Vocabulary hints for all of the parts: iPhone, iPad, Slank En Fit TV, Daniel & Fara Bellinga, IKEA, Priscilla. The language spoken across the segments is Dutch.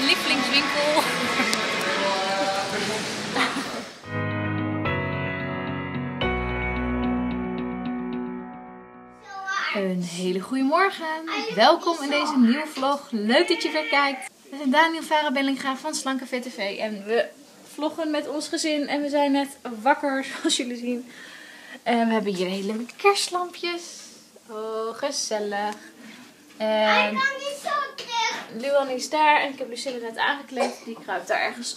mijn lievelingswinkel. Een hele goede morgen. Welkom in deze nieuwe vlog. Leuk dat je weer kijkt. We zijn Daniel en Fara Bellinga van Slank En Fit TV. En we vloggen met ons gezin. En we zijn net wakker, zoals jullie zien. En we hebben hier hele leuke kerstlampjes. Oh, gezellig. Hij kan niet zo terug. Luan is daar. En ik heb Lucille net aangekleed. Die kruipt daar ergens.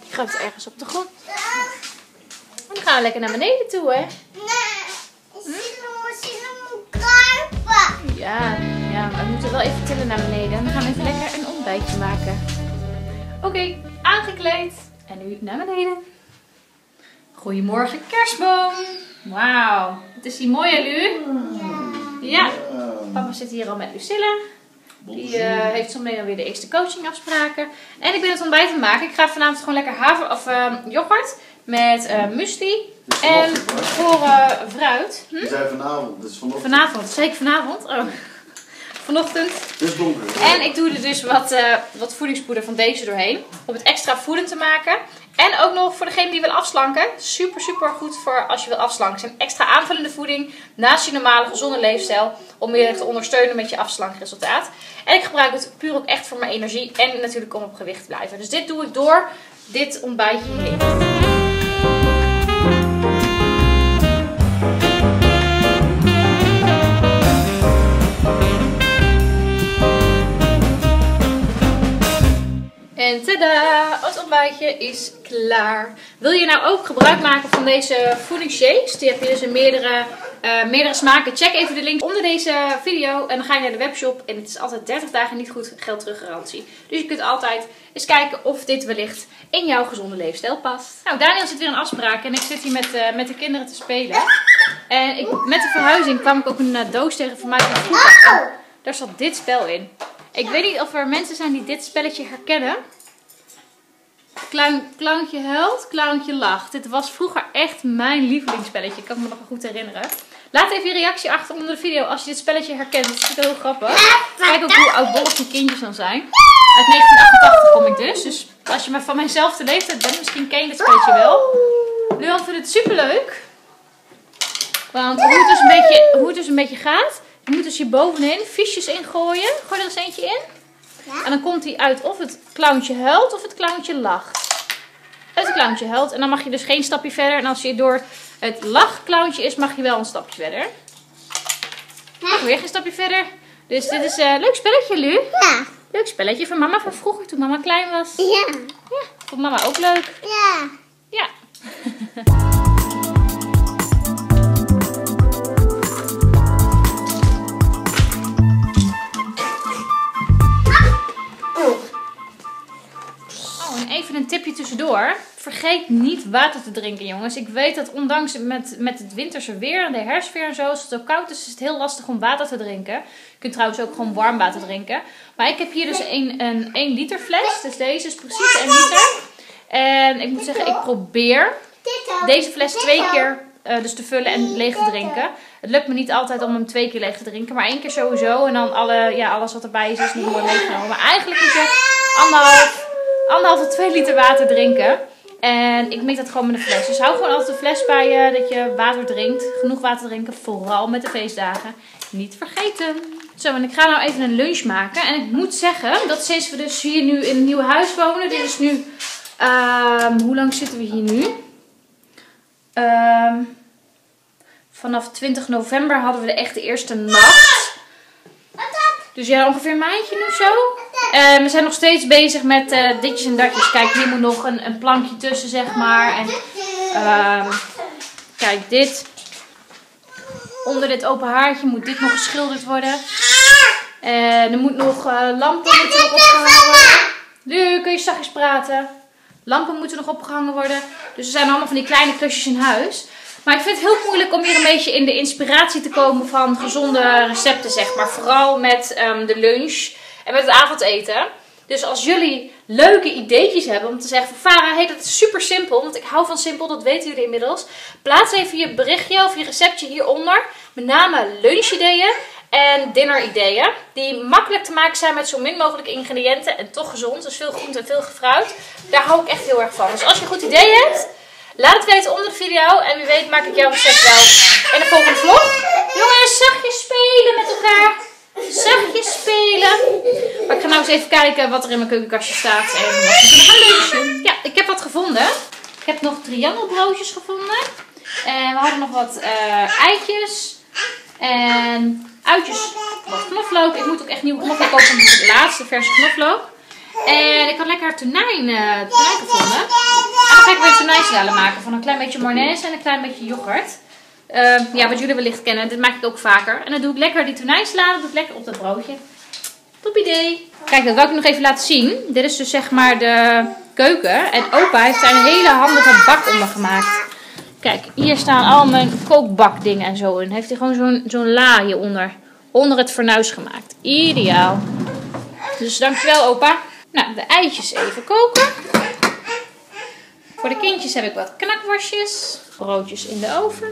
Die kruipt ergens op de grond. En dan gaan we lekker naar beneden toe, hè? Ja, maar we moeten wel even tillen naar beneden. En we gaan even lekker een ontbijtje maken. Oké, aangekleed. En nu naar beneden. Goedemorgen, kerstboom. Wauw, het is die mooie Lu. Ja, papa zit hier al met Lucille. Die heeft zometeen weer de eerste coachingafspraken. En ik ben het ontbijt aan het maken. Ik ga vanavond gewoon lekker yoghurt met muesli. En voor fruit. Die zijn vanavond, dus vanochtend. Vanavond, zeker vanavond. Oh. Vanochtend. Het is donker. En ik doe er dus wat voedingspoeder van deze doorheen. Om het extra voedend te maken. En ook nog voor degene die wil afslanken. Super, super goed voor als je wil afslanken. Het is een extra aanvullende voeding naast je normale gezonde leefstijl. Om je te ondersteunen met je afslankresultaat. En ik gebruik het puur ook echt voor mijn energie. En natuurlijk om op gewicht te blijven. Dus dit doe ik door dit ontbijtje heen. En tada! Het ontbijtje is klaar. Wil je nou ook gebruik maken van deze voedingsshakes? Die heb je dus in meerdere smaken. Check even de link onder deze video. En dan ga je naar de webshop. En het is altijd 30 dagen niet goed geld terug garantie. Dus je kunt altijd eens kijken of dit wellicht in jouw gezonde leefstijl past. Nou, Daniel zit weer in afspraak. En ik zit hier met de kinderen te spelen. En met de verhuizing kwam ik ook een doos tegen van mij van voetbal. Daar zat dit spel in. Ik weet niet of er mensen zijn die dit spelletje herkennen. Klauuntje huilt, klauuntje lacht. Dit was vroeger echt mijn lievelingsspelletje. Ik kan me nog wel goed herinneren. Laat even je reactie achter onder de video als je dit spelletje herkent. Dat is heel grappig. Kijk ook hoe oudbollig mijn kindjes dan zijn. Uit 1988 kom ik dus. Dus als je maar van mijnzelfde leeftijd bent, misschien ken je dit spelletje wel. Luan vindt het superleuk. Want hoe het dus een beetje gaat... Je moet dus hier bovenin visjes ingooien. Gooi er eens eentje in. Ja. En dan komt hij uit of het klauwtje huilt of het klauwtje lacht. Het klauwtje huilt. En dan mag je dus geen stapje verder. En als je door het lachklauwtje is, mag je wel een stapje verder. Mag weer geen stapje verder. Dus dit is een leuk spelletje, Lu. Ja. Leuk spelletje van mama van vroeger toen mama klein was. Ja. Ja. Vond mama ook leuk. Ja. Ja. Even een tipje tussendoor. Vergeet niet water te drinken, jongens. Ik weet dat ondanks met het winterse weer en de herfstweer en zo, als het ook koud is, is het heel lastig om water te drinken. Je kunt trouwens ook gewoon warm water drinken. Maar ik heb hier dus een 1 liter fles. Dus deze is precies 1 liter. En ik moet zeggen, ik probeer deze fles 2 keer dus te vullen en leeg te drinken. Het lukt me niet altijd om hem 2 keer leeg te drinken. Maar 1 keer sowieso. En dan alles wat erbij is nog mooi meegenomen. Maar eigenlijk moet je anderhalf tot 2 liter water drinken. En ik meet dat gewoon met een fles. Dus hou gewoon altijd een fles bij je dat je water drinkt. Genoeg water drinken, vooral met de feestdagen. Niet vergeten. Zo, en ik ga nou even een lunch maken. En ik moet zeggen dat sinds we dus hier nu in een nieuw huis wonen. Dit is nu... hoe lang zitten we hier nu? Vanaf 20 november hadden we echt de eerste nacht. Dus ja, ongeveer een maandje of zo. We zijn nog steeds bezig met ditjes en datjes. Kijk, hier moet nog een plankje tussen, zeg maar. En, kijk, dit. Onder dit open haartje moet dit nog geschilderd worden. Er moet nog lampen moeten nog opgehangen worden. Lu, kun je zachtjes praten? Lampen moeten nog opgehangen worden. Dus er zijn allemaal van die kleine klusjes in huis. Maar ik vind het heel moeilijk om hier een beetje in de inspiratie te komen van gezonde recepten, zeg maar. Vooral met de lunch en met het avondeten. Dus als jullie leuke ideetjes hebben om te zeggen van Fara, hey, dat is super simpel. Want ik hou van simpel, dat weten jullie inmiddels. Plaats even je berichtje of je receptje hieronder. Met name lunchideeën. en dinnerideeën. Die makkelijk te maken zijn met zo min mogelijk ingrediënten en toch gezond. Dus veel groente en veel fruit. Daar hou ik echt heel erg van. Dus als je een goed idee hebt, laat het weten onder de video. En wie weet maak ik jouw recept wel in de volgende vlog. Jongens, zachtjes spelen met elkaar. Zachtjes spelen. Maar ik ga nou eens even kijken wat er in mijn keukenkastje staat. En wat ik kan lezen. Ja, ik heb wat gevonden. Ik heb nog triangelbroodjes gevonden. En we hadden nog wat eitjes. En uitjes wat knoflook. Ik moet ook echt nieuwe knoflook kopen. Want het is de laatste verse knoflook. En ik had lekker tonijn gevonden. En dan ga ik weer tonijnsalade maken. Van een klein beetje mayonaise en een klein beetje yoghurt. Ja, wat jullie wellicht kennen. Dit maak ik ook vaker. En dan doe ik lekker die tonijnsalade. Doe ik lekker op dat broodje. Top idee. Kijk, dat wil ik nog even laten zien. Dit is dus zeg maar de keuken. En opa heeft daar een hele handige bak onder gemaakt. Kijk, hier staan al mijn kookbakdingen en zo in. Heeft hij gewoon zo'n la hieronder. Onder het fornuis gemaakt. Ideaal. Dus dankjewel opa. Nou, de eitjes even koken. Voor de kindjes heb ik wat knakworstjes. Broodjes in de oven.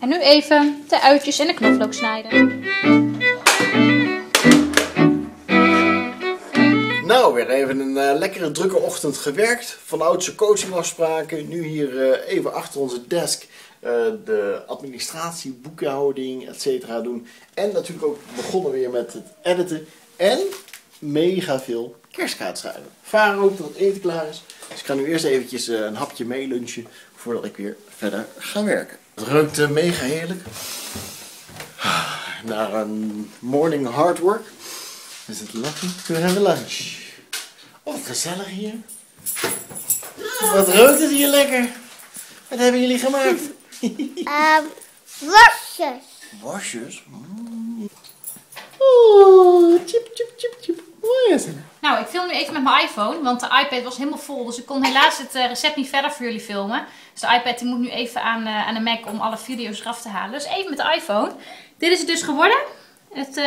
En nu even de uitjes en de knoflook snijden. Nou, weer even een lekkere drukke ochtend gewerkt. Vanouds coachingafspraken. Nu hier even achter onze desk de administratie, boekhouding, etc. doen. En natuurlijk ook begonnen weer met het editen. En mega veel kerstkaart schrijven. Varen ook tot het eten klaar is. Dus ik ga nu eerst eventjes een hapje meelunchen voordat ik weer verder ga werken. Het ruikt mega heerlijk. Naar een morning hard work. Is het lekker? We hebben lunch. Oh, wat gezellig hier. Wat ruikt het hier lekker. Wat hebben jullie gemaakt? Worstjes. Worstjes? Mm. Oeh, chip, chip, chip, chip. Mooi is het. Nou, ik film nu even met mijn iPhone, want de iPad was helemaal vol. Dus ik kon helaas het recept niet verder voor jullie filmen. Dus de iPad die moet nu even aan de Mac om alle video's eraf te halen. Dus even met de iPhone. Dit is het dus geworden. Het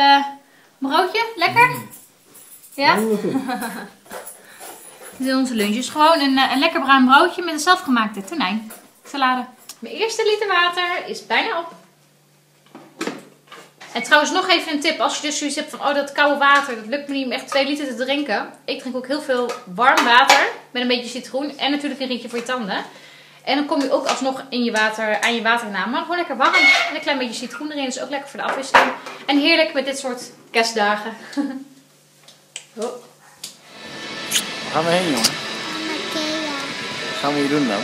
broodje, lekker? Mm. Ja? Dit is onze lunch. Dus gewoon een lekker bruin broodje met een zelfgemaakte tonijnsalade. Mijn eerste liter water is bijna op. En trouwens nog even een tip. Als je dus zoiets hebt van oh, dat koude water, dat lukt me niet om echt 2 liter te drinken. Ik drink ook heel veel warm water met een beetje citroen en natuurlijk een rietje voor je tanden. En dan kom je ook alsnog in je water, aan je waternaam. Maar gewoon lekker warm en een klein beetje citroen erin. Dus ook lekker voor de afwisseling. En heerlijk met dit soort kerstdagen. Oh. Waar gaan we heen, jongen? IKEA. Wat gaan we hier doen dan?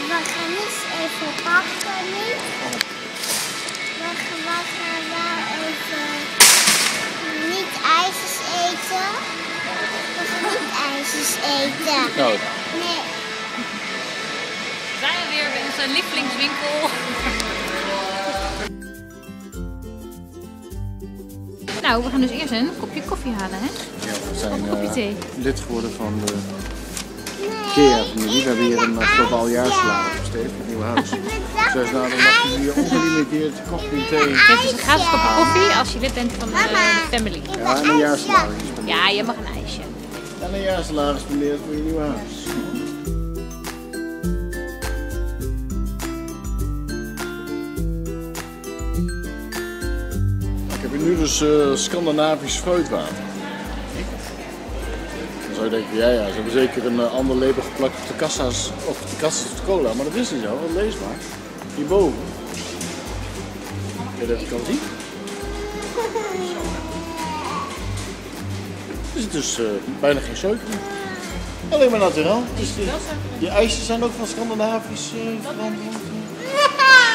We gaan eens even pakken nu. We gaan daar even niet ijsjes eten. We gaan niet ijsjes eten. Oh. Nee. We zijn weer bij onze lievelingswinkel. Nou, we gaan dus eerst een kopje koffie halen, hè? Ja, we zijn lid geworden van de IKEA-familie. We hebben hier een globaal jaarslaaf gesteven in het nieuwe huis. Zij is namelijk hier ongelimiteerd koffie en thee. Dit is een gratis kopje koffie als je lid bent van de family. Ja, en een jaarsalaris. Ja, je mag een ijsje. En een jaarsalaris meneer voor je nieuwe huis. Nu dus Scandinavisch fruitwater. Dan zou je denken, ja, ze hebben zeker een ander label geplakt op de kassa's of de kassas of de cola, maar dat is niet zo, want lees maar. Hierboven. Kun je dat kan zien? Er zit dus bijna geen suiker in. Alleen maar naturel. Dus die ijsjes zijn ook van Scandinavisch verantwoord.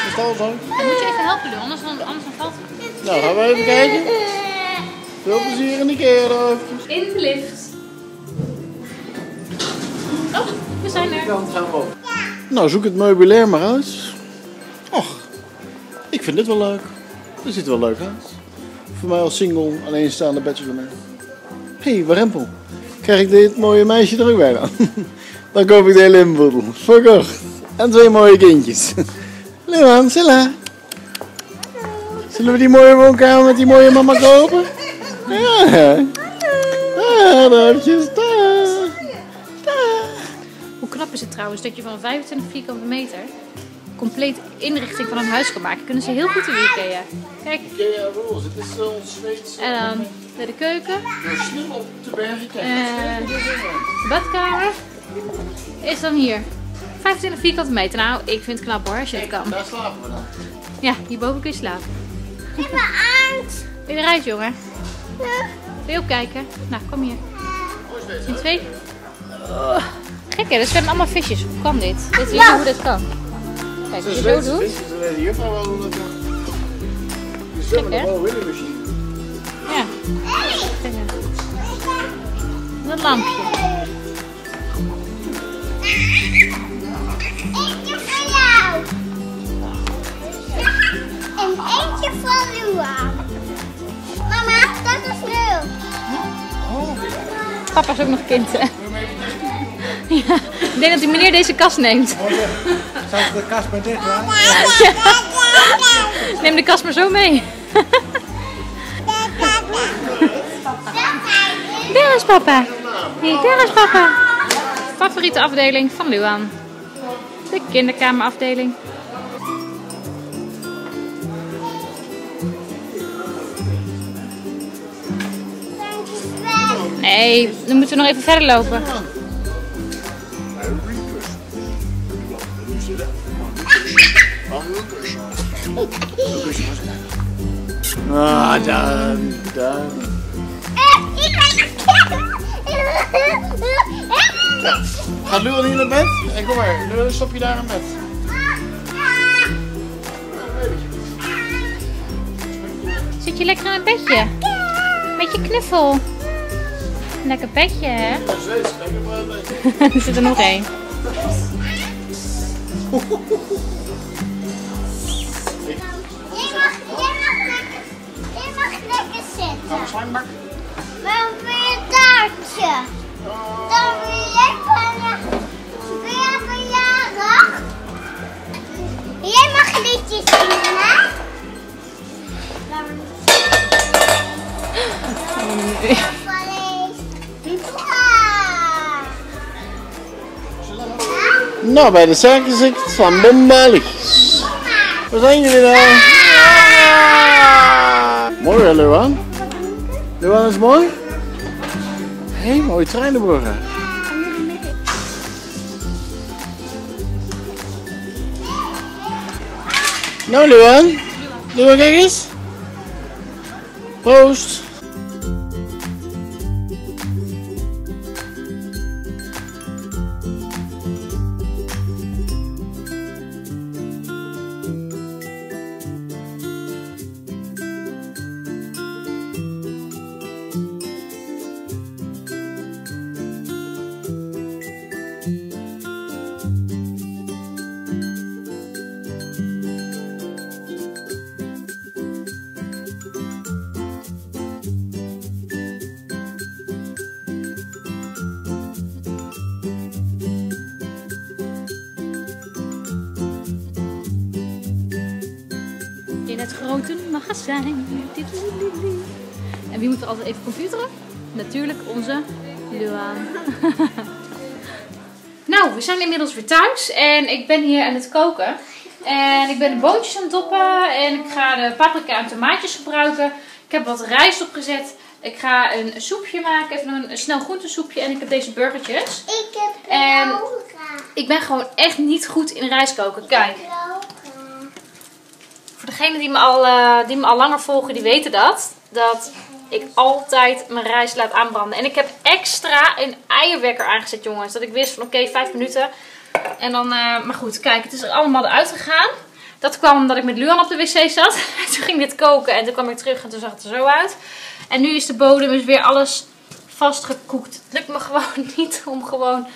Is dat al zo? Dan moet je even helpen doen, anders dan valt het. Nou, gaan we even kijken. Veel plezier in de kerk. In de lift. Oh, we zijn er. Nou, zoek het meubilair maar uit. Och, ik vind dit wel leuk. Dit ziet er wel leuk uit. Voor mij als single, alleenstaande bachelorman. Hé, hey, warempel. Krijg ik dit mooie meisje er ook bij dan? Dan koop ik de hele inboedel. Verkocht. En 2 mooie kindjes. Leon, Silla. Zullen we die mooie woonkamer met die mooie mama kopen? Ja. Dankjes. Hoe knap is het trouwens dat je van 25 vierkante meter complete inrichting van een huis kan maken. Kunnen ze heel goed in IKEA. Kijk. IKEA rules. Het is ons Zweeds. En dan de keuken. Slim op de bergen. De badkamer is dan hier. 25 vierkante meter. Nou, ik vind het knap hoor, als je dat kan. Daar slapen we dan. Ja, hierboven kun je slapen. Ik heb angst. Wil je eruit, jongen? Ja. Wil je opkijken? Nou, kom hier. In twee. Oh. Gek hè, er zwemmen allemaal visjes. Hoe kan dit? Weet je hoe dat kan? Kijk, als je zo doet. Ze weten hier wel hoe dat kan. Die zwemmen nog wel willen misschien. Ja. Kijk nou. Dat lampje. Eentje van jou. En eentje van Lua. Mama, dat is leuk. Papa is ook nog kind, hè? Ja, ik denk dat die meneer deze kast neemt. Oh, ja. Zou ik de kast maar dit, hè? Ja. Neem de kast maar zo mee. Daar is papa. Hier, daar is papa. Favoriete afdeling van Luan. De kinderkamerafdeling. Nee, dan moeten we nog even verder lopen. Ah, dan. Ga nu al hier naar bed? Hey, kom maar, nu stop je daar in bed. Zit je lekker in een bedje? Met je knuffel. Lekker bedje, hè? Er zit er nog één. Je mag lekker zitten. Waarom wil je taartje? Dan wil je verjaardag? Jij mag liedjes zingen, hè? Nou, bij de zaak is het van Bombalis. Waar zijn jullie dan? Mooi hè, Luan? Luan is mooi? Hé, mooie treinenbruggen. Nou Luan, Luan kijk eens. Proost. In het grote magazijn. En wie moet er altijd even computeren? Natuurlijk onze Luan. Nou, we zijn inmiddels weer thuis en ik ben hier aan het koken. En ik ben de boontjes aan het doppen en ik ga de paprika en tomaatjes gebruiken. Ik heb wat rijst opgezet. Ik ga een soepje maken, even een snel groentesoepje en ik heb deze burgertjes. Ik heb en ik ben gewoon echt niet goed in rijst koken. Kijk. Degenen die me al langer volgen, die weten dat. Dat ik altijd mijn rijst laat aanbranden. En ik heb extra een eierwekker aangezet, jongens. Dat ik wist van oké, 5 minuten. En dan, maar goed, kijk, het is er allemaal uitgegaan. Dat kwam omdat ik met Luan op de wc zat. Toen ging dit koken en toen kwam ik terug en toen zag het er zo uit. En nu is de bodem dus weer alles vastgekoekt. Het lukt me gewoon niet om gewoon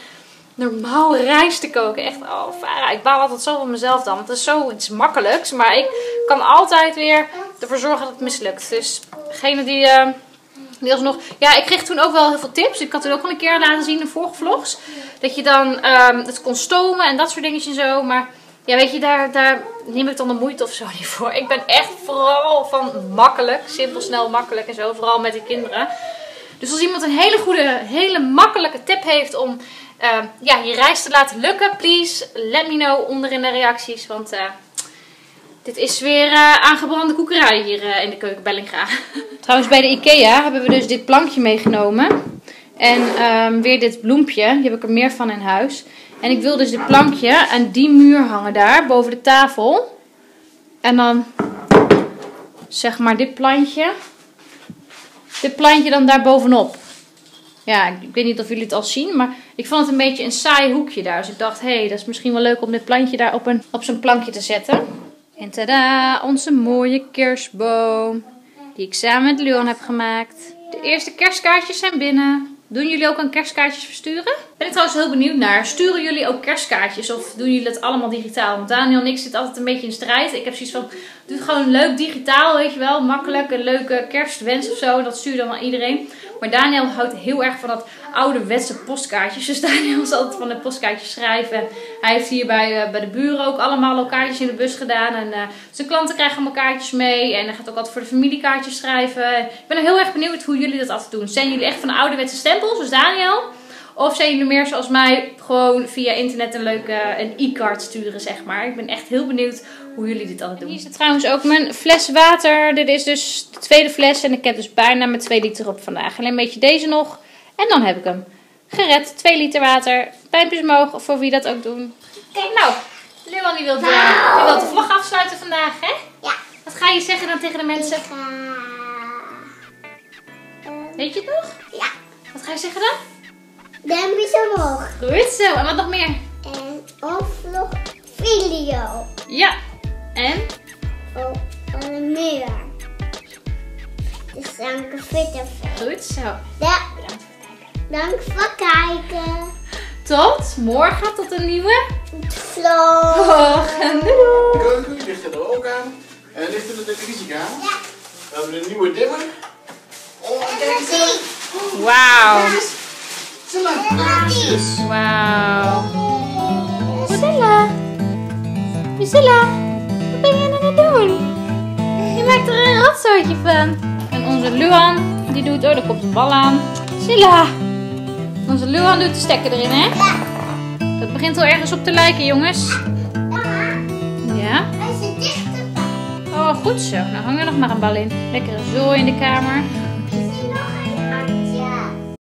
normaal rijst te koken. Echt, oh Fara, ik baal altijd zo van mezelf dan. Want het is zoiets makkelijks. Maar ik kan altijd weer ervoor zorgen dat het mislukt. Dus degene die, die alsnog... Ja, ik kreeg toen ook wel heel veel tips. Ik had toen ook al een keer laten zien in vorige vlogs. Dat je dan het kon stomen en dat soort dingetjes en zo. Maar ja, weet je, daar neem ik dan de moeite of zo niet voor. Ik ben echt vooral van makkelijk. Simpel, snel, makkelijk en zo. Vooral met de kinderen. Dus als iemand een hele goede, hele makkelijke tip heeft om ja, je reis te laten lukken. Please, let me know onder in de reacties. Want dit is weer aangebrande koekerij hier in de keuken Bellinga. Trouwens, bij de IKEA hebben we dus dit plankje meegenomen. En weer dit bloempje. Hier heb ik er meer van in huis. En ik wil dus dit plankje aan die muur hangen daar, boven de tafel. En dan, zeg maar, dit plantje. Dit plantje dan daar bovenop. Ja, ik weet niet of jullie het al zien, maar ik vond het een beetje een saai hoekje daar. Dus ik dacht, hé, dat is misschien wel leuk om dit plantje daar op zo'n plankje te zetten. En tadaa, onze mooie kerstboom. Die ik samen met Leon heb gemaakt. De eerste kerstkaartjes zijn binnen. Doen jullie ook aan kerstkaartjes versturen? Ben ik trouwens heel benieuwd naar. Sturen jullie ook kerstkaartjes of doen jullie dat allemaal digitaal? Want Daniel en ik zitten altijd een beetje in strijd. Ik heb zoiets van, doe het gewoon leuk digitaal, weet je wel. Makkelijk, een leuke kerstwens of zo. Dat stuur dan aan iedereen. Maar Daniel houdt heel erg van dat ouderwetse postkaartjes. Dus Daniel is altijd van de postkaartjes schrijven. Hij heeft hier bij de buren ook allemaal al kaartjes in de bus gedaan. En zijn klanten krijgen allemaal kaartjes mee. En hij gaat ook altijd voor de familiekaartjes schrijven. Ik ben er heel erg benieuwd hoe jullie dat altijd doen. Zijn jullie echt van de ouderwetse stempels, dus Daniel? Of zijn jullie meer zoals mij gewoon via internet een leuke e-card sturen, zeg maar. Ik ben echt heel benieuwd hoe jullie dit altijd doen. En hier zit trouwens ook mijn fles water. Dit is dus de tweede fles en ik heb dus bijna mijn 2 liter op vandaag. Alleen een beetje deze nog. En dan heb ik hem gered. 2 liter water. Pijmpjes omhoog voor wie dat ook doen. Kijk nou, Leon die wil de vlog afsluiten vandaag, hè? Ja. Wat ga je zeggen dan tegen de mensen? Ik ga... Weet je het nog? Ja. Wat ga je zeggen dan? Duimpjes omhoog. Goed zo. En wat nog meer? En nog video. Ja. En? Oh, en meer. Dus dank voor het kijken. Goed zo. Ja. Dank voor het kijken. Tot morgen. Tot een nieuwe vlog. Doei. Doei. Ligt er ook aan. En ligt er de televisie aan? Ja. We hebben een nieuwe dimmer. Oh, kijk eens. Wauw. Wauw. Priscilla. Priscilla, wat ben je aan het doen? Je maakt er een rotzootje van. En onze Luan, die doet... Oh, daar komt een bal aan. Priscilla. Onze Luan doet de stekker erin, hè? Ja. Dat begint al ergens op te lijken, jongens. Ja? Hij zit dichterbij. Oh, goed zo. Nou, hang er nog maar een bal in. Lekkere zooi in de kamer.